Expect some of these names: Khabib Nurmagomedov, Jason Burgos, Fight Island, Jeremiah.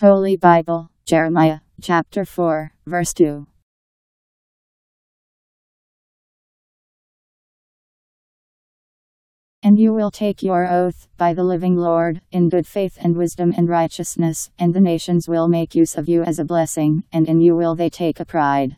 Holy Bible, Jeremiah, chapter 4, verse 2. And you will take your oath, by the living Lord, in good faith and wisdom and righteousness, and the nations will make use of you as a blessing, and in you will they take a pride.